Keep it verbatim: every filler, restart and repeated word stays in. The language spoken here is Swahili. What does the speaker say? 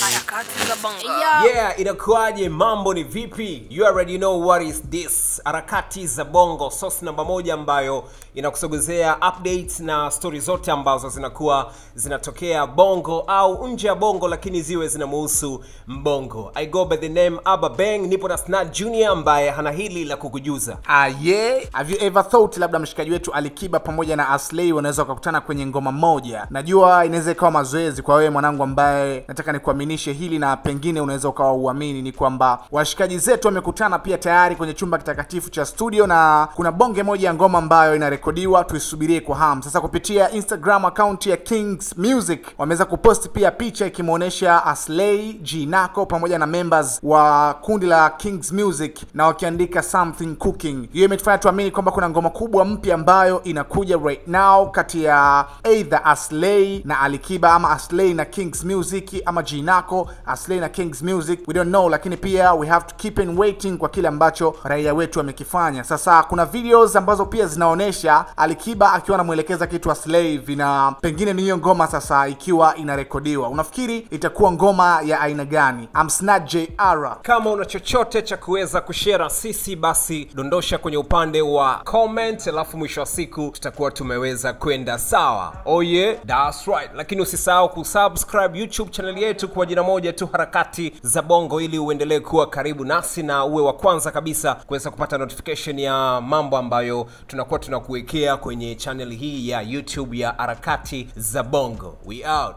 Harakati za Bongo. Yeah, inakuaje, mambo ni vipi? You already know what is this. Harakati za Bongo, source namba moja ambayo inakusogezea updates na stories zote ambazo zinakuwa zinatokea Bongo au nje ya Bongo, lakini ziwe zinamuhusu Mbongo. I go by the name Aba Beng, nipo na Snapp Junior ambaye hana hili la kukujuza. Ah yeah, have you ever thought labda mshikaji wetu Alikiba pamoja na Aslay wanaweza kukutana kwenye ngoma moja? Najua inaweza ikawa mazoezi kwa wewe mwanangu ambaye nataka nikuaminishe hili, na pengine unaweza ukawa uamini, ni kwamba washikaji zetu wamekutana pia tayari kwenye chumba kitakatifu cha studio, na kuna bonge moja ya ngoma ambayo inarekodiwa, tuisubirie kwa hamu. Sasa kupitia Instagram account ya Kings Music wameweza kupost pia picha ikimuonesha Aslay, G Nako pamoja na members wa kundi la Kings Music na wakiandika something cooking. Hiyo imetufanya tuamini kwamba kuna ngoma kubwa mpya ambayo inakuja right now kati ya either Aslay na Alikiba ama Aslay na Kings Music ama G Nako, Aslay na Kings Music, we don't know, lakini pia we have to keep in waiting kwa kile ambacho raia wetu wamekifanya. Sasa kuna videos ambazo pia zinaonesha Alikiba akiwa anamuelekeza kitu Aslay, na pengine ni hiyo ngoma sasa ikiwa inarekodiwa. Unafikiri itakuwa ngoma ya aina gani? I'm Snatch Ara. Kama una chochote cha kuweza kushare sisi, basi dondosha kwenye upande wa comment, alafu mwisho wa siku tutakuwa tumeweza kwenda sawa. Oh yeah, that's right. Lakini usisahau kusubscribe YouTube channel yetu kwa jina moja tu, Harakati za Bongo, ili uendelee kuwa karibu nasi na uwe wa kwanza kabisa kuweza kupata notification ya mambo ambayo tunakuwa tunakuwekea kwenye channel hii ya YouTube ya Harakati za Bongo. We out.